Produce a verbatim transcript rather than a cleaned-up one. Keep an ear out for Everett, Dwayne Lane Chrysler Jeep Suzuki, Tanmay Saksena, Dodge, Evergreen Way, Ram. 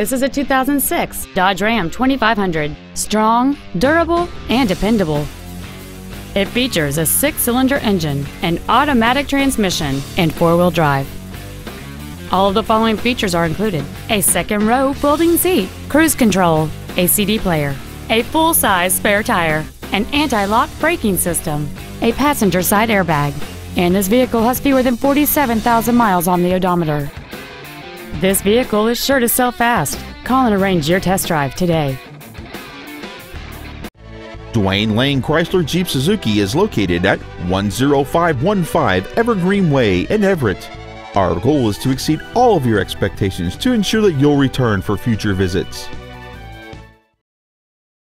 This is a two thousand six Dodge Ram twenty-five hundred. Strong, durable, and dependable. It features a six-cylinder engine, an automatic transmission, and four-wheel drive. All of the following features are included: a second-row folding seat, cruise control, a C D player, a full-size spare tire, an anti-lock braking system, a passenger side airbag, and this vehicle has fewer than forty-seven thousand miles on the odometer. This vehicle is sure to sell fast. Call and arrange your test drive today. Dwayne Lane Chrysler Jeep Suzuki is located at one oh five one five Evergreen Way in Everett. Our goal is to exceed all of your expectations to ensure that you'll return for future visits.